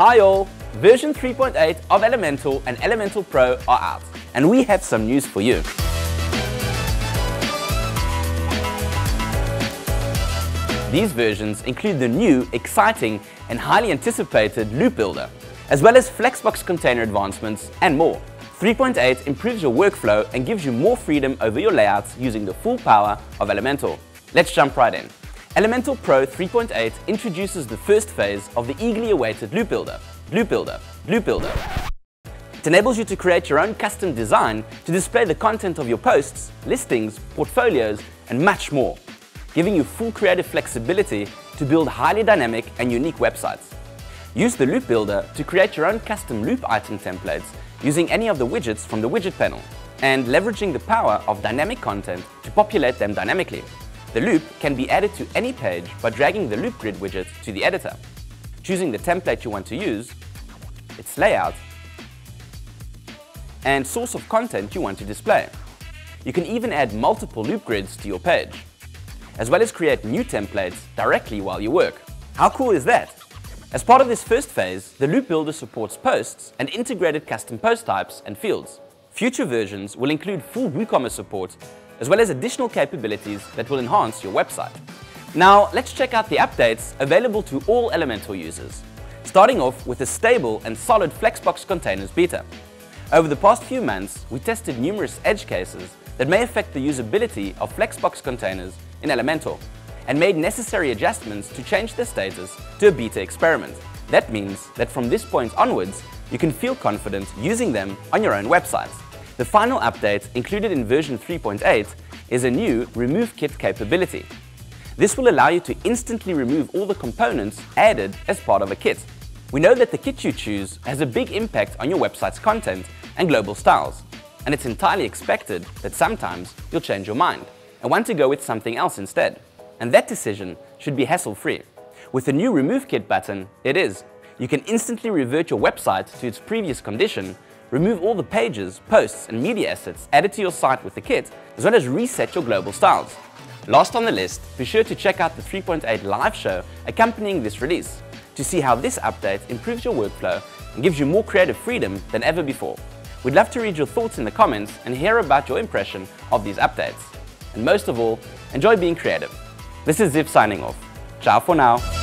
Hi all! Version 3.8 of Elementor and Elementor Pro are out, and we have some news for you. These versions include the new, exciting and highly anticipated Loop Builder, as well as Flexbox Container advancements and more. 3.8 improves your workflow and gives you more freedom over your layouts using the full power of Elementor. Let's jump right in. Elementor Pro 3.8 introduces the first phase of the eagerly awaited Loop Builder. It enables you to create your own custom design to display the content of your posts, listings, portfolios, and much more, giving you full creative flexibility to build highly dynamic and unique websites. Use the Loop Builder to create your own custom loop item templates using any of the widgets from the widget panel and leveraging the power of dynamic content to populate them dynamically. The loop can be added to any page by dragging the loop grid widget to the editor, choosing the template you want to use, its layout, and source of content you want to display. You can even add multiple loop grids to your page, as well as create new templates directly while you work. How cool is that? As part of this first phase, the Loop Builder supports posts and integrated custom post types and fields. Future versions will include full WooCommerce support, as well as additional capabilities that will enhance your website. Now, let's check out the updates available to all Elementor users, starting off with a stable and solid Flexbox Containers beta. Over the past few months, we tested numerous edge cases that may affect the usability of Flexbox Containers in Elementor, and made necessary adjustments to change their status to a beta experiment. That means that from this point onwards, you can feel confident using them on your own websites. The final update included in version 3.8 is a new Remove Kit capability. This will allow you to instantly remove all the components added as part of a kit. We know that the kit you choose has a big impact on your website's content and global styles, and it's entirely expected that sometimes you'll change your mind and want to go with something else instead. And that decision should be hassle-free. With the new Remove Kit button, you can instantly revert your website to its previous condition, remove all the pages, posts, and media assets added to your site with the kit, as well as reset your global styles. Last on the list, be sure to check out the 3.8 live show accompanying this release to see how this update improves your workflow and gives you more creative freedom than ever before. We'd love to read your thoughts in the comments and hear about your impression of these updates. And most of all, enjoy being creative. This is Zip signing off. Ciao for now.